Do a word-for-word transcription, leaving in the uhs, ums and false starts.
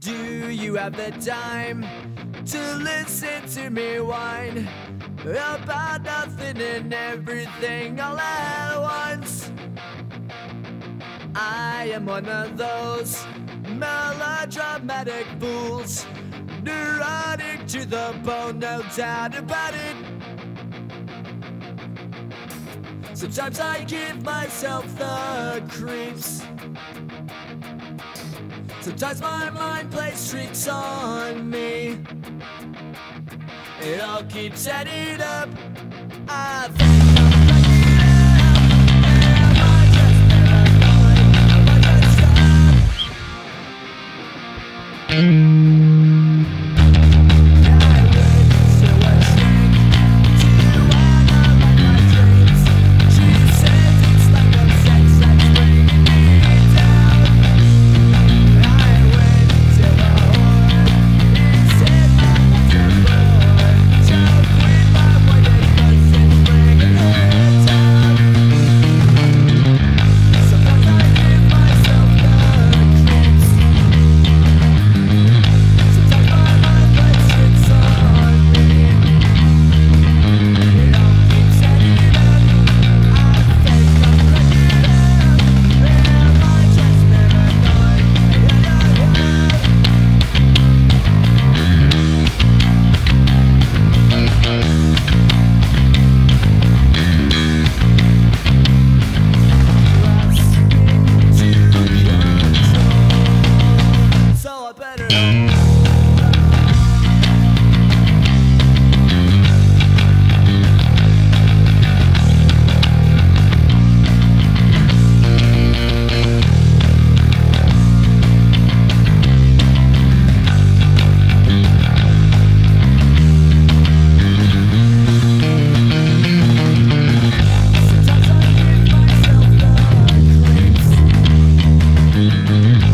Do you have the time to listen to me whine about nothing and everything all at once? I am one of those melodramatic fools, neurotic to the bone, no doubt about it. Sometimes I give myself the creeps. Sometimes my mind plays tricks on me. It all keeps adding up. I think mm-hmm.